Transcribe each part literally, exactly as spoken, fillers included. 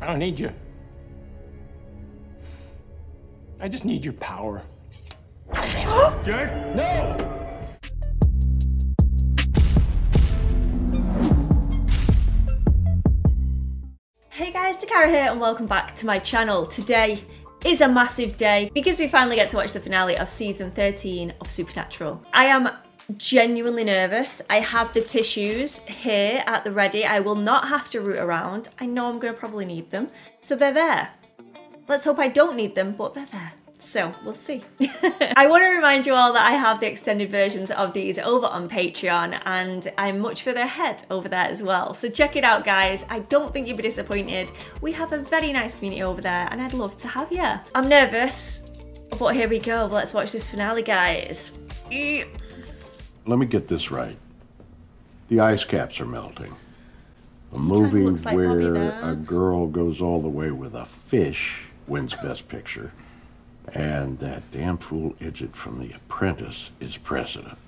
I don't need you. I just need your power. Jack? No! Hey guys, Dakara here and welcome back to my channel. Today is a massive day because we finally get to watch the finale of season thirteen of Supernatural. I am genuinely nervous. I have the tissues here at the ready. I will not have to root around. I know I'm going to probably need them, so they're there. Let's hope I don't need them, but they're there. So we'll see. I want to remind you all that I have the extended versions of these over on Patreon and I'm much further ahead over there as well. So check it out guys, I don't think you'll be disappointed. We have a very nice community over there and I'd love to have you. I'm nervous, but here we go. Let's watch this finale guys. Let me get this right. The ice caps are melting. A movie like where a girl goes all the way with a fish wins Best Picture. And that damn fool idiot from The Apprentice is president.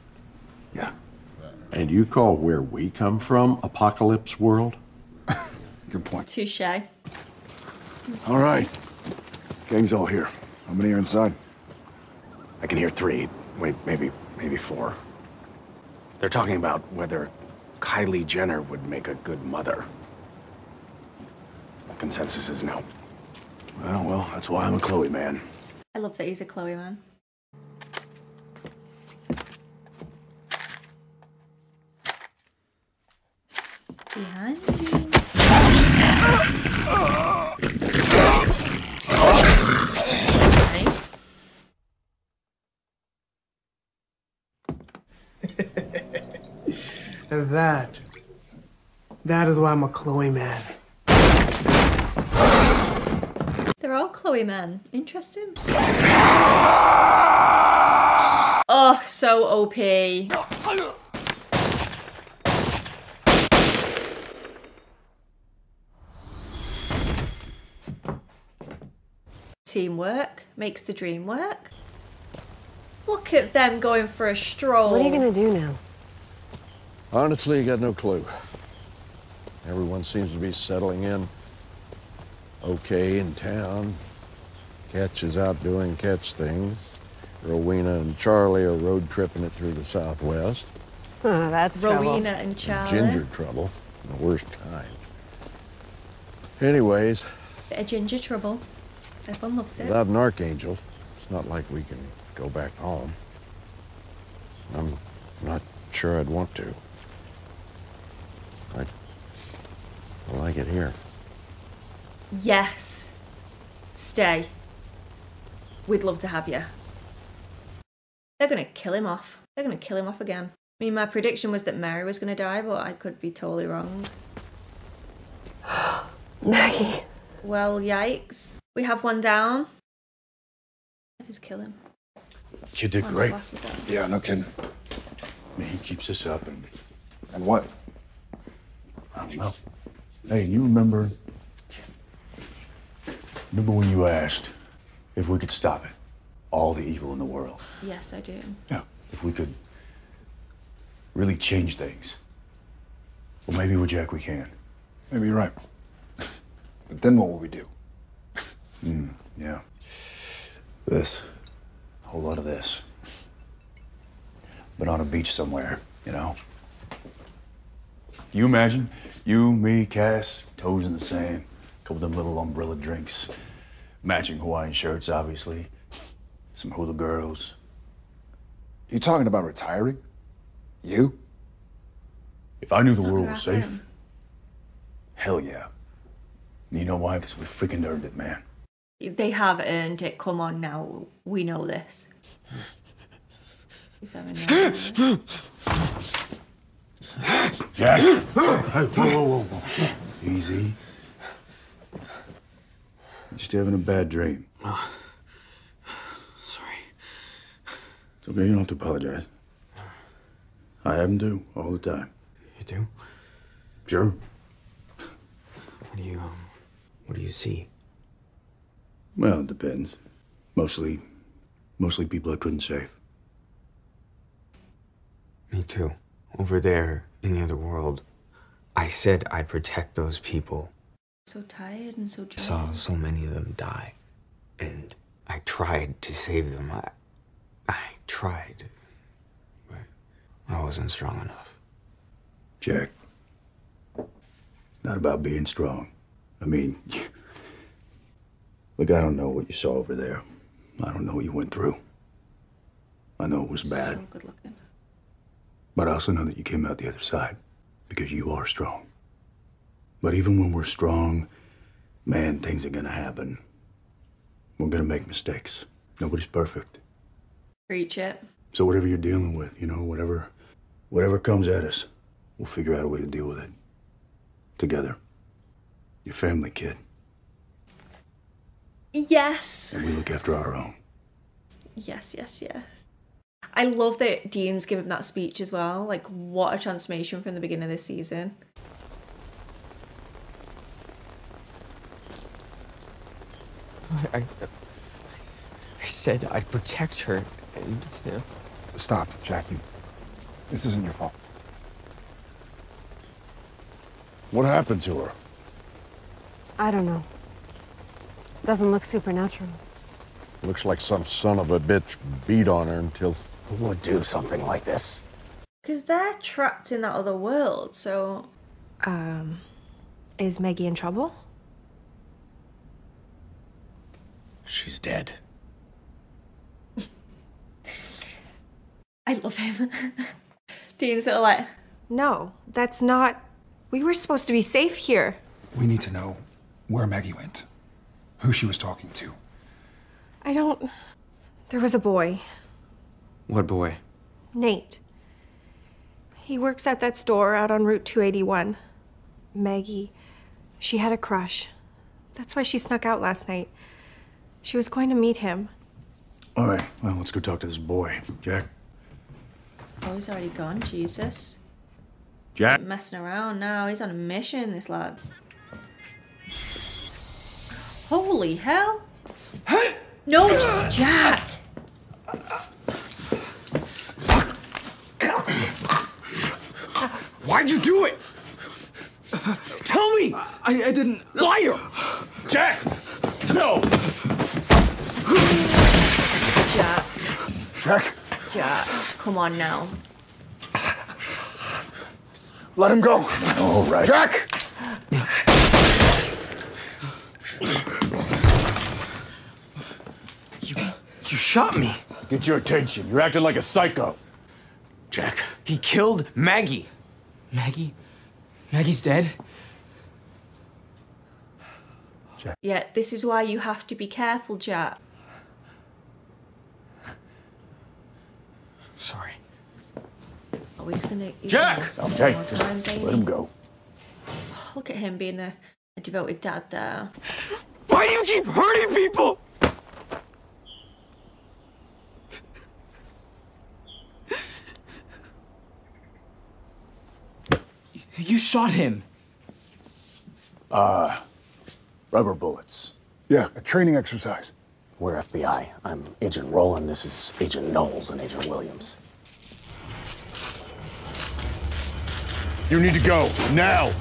Yeah. And you call where we come from apocalypse world? Good point. Touche. All right. Gang's all here. How many are inside? I can hear three. Wait, maybe, maybe four. They're talking about whether Kylie Jenner would make a good mother. The consensus is no. Well, well, that's why I'm a Chloe man. I love that he's a Chloe man. Behind you. Okay. And that, that is why I'm a Chloe man. They're all Chloe men. Interesting. Oh, so O P. Teamwork makes the dream work. Look at them going for a stroll. So what are you gonna do now? Honestly, I got no clue. Everyone seems to be settling in. Okay, in town. Catch is out doing catch things. Rowena and Charlie are road tripping it through the Southwest. Oh, that's Rowena trouble. And Charlie. And ginger trouble, the worst kind. Anyways. Bit of ginger trouble. Everyone loves it. Without an archangel, it's not like we can go back home. I'm not sure I'd want to. I, I like it here. Yes. Stay. We'd love to have you. They're going to kill him off. They're going to kill him off again. I mean, my prediction was that Mary was going to die, but I could be totally wrong. Maggie. Well, yikes. We have one down. I just kill him. You did great. Yeah, no kidding. I mean, he keeps us up and... And what? I don't know. Hey, you remember... Remember when you asked if we could stop it? All the evil in the world. Yes, I do. Yeah, if we could really change things. Well, maybe with Jack we can. Maybe you're right. But then what will we do? Mm, yeah. This. A whole lot of this. But on a beach somewhere, you know? You imagine? You, me, Cass, toes in the sand. Couple of them little umbrella drinks, matching Hawaiian shirts, obviously. Some hula girls. You talking about retiring? You? If I knew the world was safe, him. Hell yeah. You know why? Because we freaking earned it, man. They have earned it. Come on now, we know this. He's having that. Yeah. Hey, whoa, whoa, whoa. Easy. Just having a bad dream. Oh. Sorry. It's okay, you don't have to apologize. I have them do, all the time. You do? Sure. What do you, um, what do you see? Well, it depends. Mostly, mostly people I couldn't save. Me too. Over there, in the other world, I said I'd protect those people. So tired and so dry. Saw so many of them die, and I tried to save them. I, I tried, but I wasn't strong enough. Jack, it's not about being strong. I mean, look, I don't know what you saw over there. I don't know what you went through. I know it was bad. So good looking. But I also know that you came out the other side, because you are strong. But even when we're strong, man, things are gonna happen. We're gonna make mistakes. Nobody's perfect. Preach it. So whatever you're dealing with, you know, whatever, whatever comes at us, we'll figure out a way to deal with it. Together. Your family, kid. Yes. And we look after our own. Yes, yes, yes. I love that Dean's given that speech as well. Like, what a transformation from the beginning of this season. I, I said I'd protect her, and you know. Stop, Jackie. This isn't your fault. What happened to her? I don't know. Doesn't look supernatural. Looks like some son of a bitch beat on her until... Who would do something like this? Because they're trapped in that other world, so... Um... Is Maggie in trouble? She's dead. I love him. Dean's still like... No, that's not... We were supposed to be safe here. We need to know where Maggie went. Who she was talking to. I don't... There was a boy. What boy? Nate. He works at that store out on Route two eighty-one. Maggie, she had a crush. That's why she snuck out last night. She was going to meet him. All right, well, let's go talk to this boy. Jack? Oh, he's already gone, Jesus. Jack? He's messing around now. He's on a mission, this lad. Holy hell. No, Jack! Why'd you do it? Tell me! I, I didn't... Liar! Jack! No! Jack. Jack? Jack, come on now. Let him go. All right. Jack! You, you shot me. Get your attention. You're acting like a psycho. Jack. He killed Maggie. Maggie? Maggie's dead? Jack. Yeah, this is why you have to be careful, Jack. Sorry. Oh, he's gonna... He's Jack! Gonna okay, more times, let him go. Oh, look at him being a, a devoted dad there. Why do you keep hurting people? You shot him. Uh, rubber bullets. Yeah, a training exercise. We're F B I. I'm Agent Roland. This is Agent Knowles and Agent Williams. You need to go now.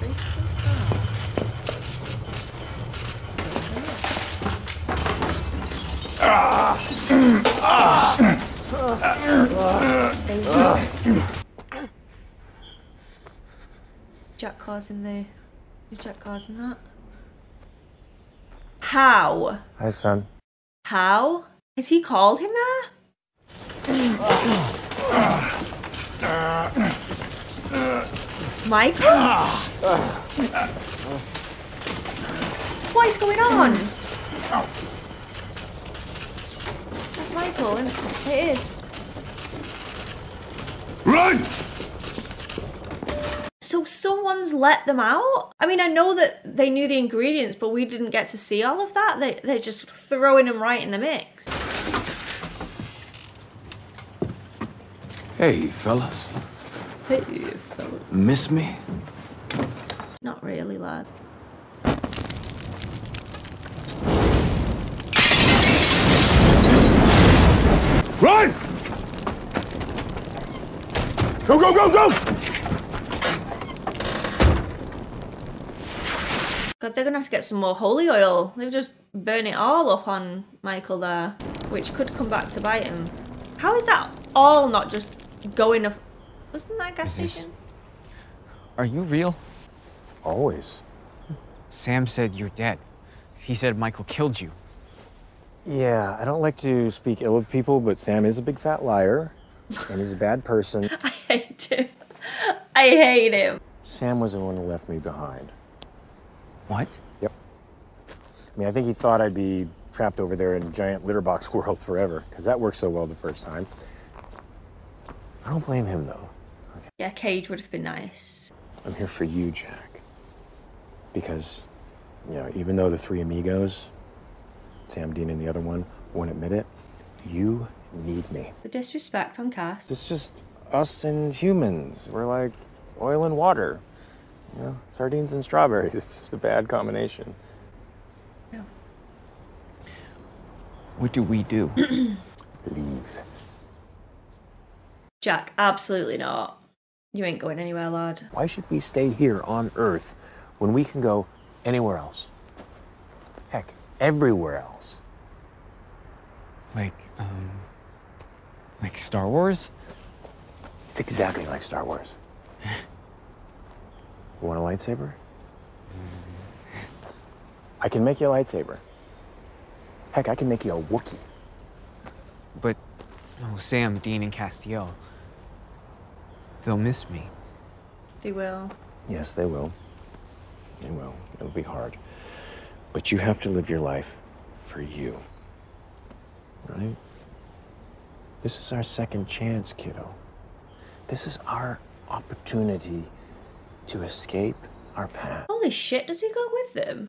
Jack causing the. Is Jack causing that? How? Hi, son. How? Has he called him there? Michael? What is going on? That's Michael, isn't it? It is. Run! So someone's let them out? I mean, I know that they knew the ingredients, but we didn't get to see all of that. They, they're just throwing them right in the mix. Hey, fellas. Hey, fellas. Miss me? Not really, lad. Run! Go, go, go, go! they're gonna have to get some more holy oil. They've just burned it all up on Michael there, which could come back to bite him. How is that all not just going off? Wasn't that a gas is station? This... Are you real? Always. Sam said you're dead. He said Michael killed you. Yeah, I don't like to speak ill of people, but Sam is a big fat liar, and he's a bad person. I hate him. I hate him. Sam was the one who left me behind. What? Yep. I mean, I think he thought I'd be trapped over there in a giant litter box world forever, because that worked so well the first time. I don't blame him, though. Okay. Yeah, cage would have been nice. I'm here for you, Jack. Because, you know, even though the three amigos, Sam, Dean, and the other one won't admit it, you need me. The disrespect on Cass. It's just us and humans. We're like oil and water. You know, sardines and strawberries. It's just a bad combination. Yeah. What do we do? Leave. Jack, absolutely not. You ain't going anywhere, lad. Why should we stay here on Earth when we can go anywhere else? Heck, everywhere else. Like, um, like Star Wars? It's exactly like Star Wars. You want a lightsaber? I can make you a lightsaber. Heck, I can make you a Wookiee. But, oh, Sam, Dean, and Castiel, they'll miss me. They will. Yes, they will. They will. It'll be hard. But you have to live your life for you, right? This is our second chance, kiddo. This is our opportunity to escape our past. Holy shit, does he go with them?